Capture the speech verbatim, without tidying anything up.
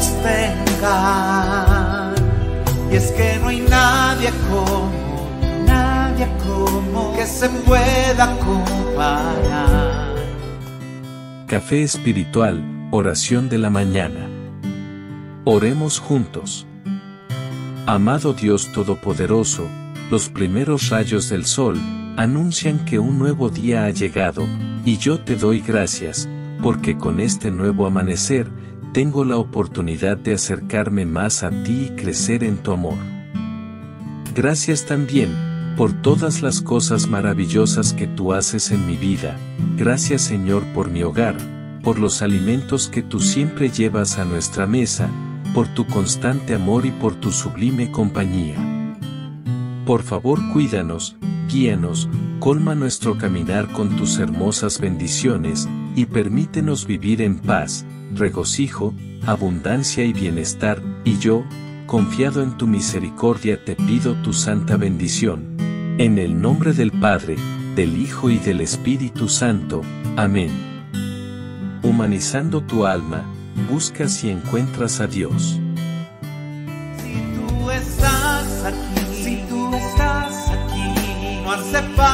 sostengan. Y es que no hay nadie como, nadie como, que se pueda comparar. Café Espiritual, oración de la mañana. Oremos juntos. Amado Dios Todopoderoso, los primeros rayos del sol anuncian que un nuevo día ha llegado, y yo te doy gracias, porque con este nuevo amanecer, tengo la oportunidad de acercarme más a ti y crecer en tu amor. Gracias también, por todas las cosas maravillosas que tú haces en mi vida. Gracias, Señor, por mi hogar, por los alimentos que tú siempre llevas a nuestra mesa, por tu constante amor y por tu sublime compañía. Por favor, cuídanos, guíanos, colma nuestro caminar con tus hermosas bendiciones, y permítenos vivir en paz, regocijo, abundancia y bienestar, y yo, confiado en tu misericordia, te pido tu santa bendición. En el nombre del Padre, del Hijo y del Espíritu Santo. Amén. Humanizando tu alma, buscas y encuentras a Dios. Si tú estás aquí, si tú estás aquí, no hace falta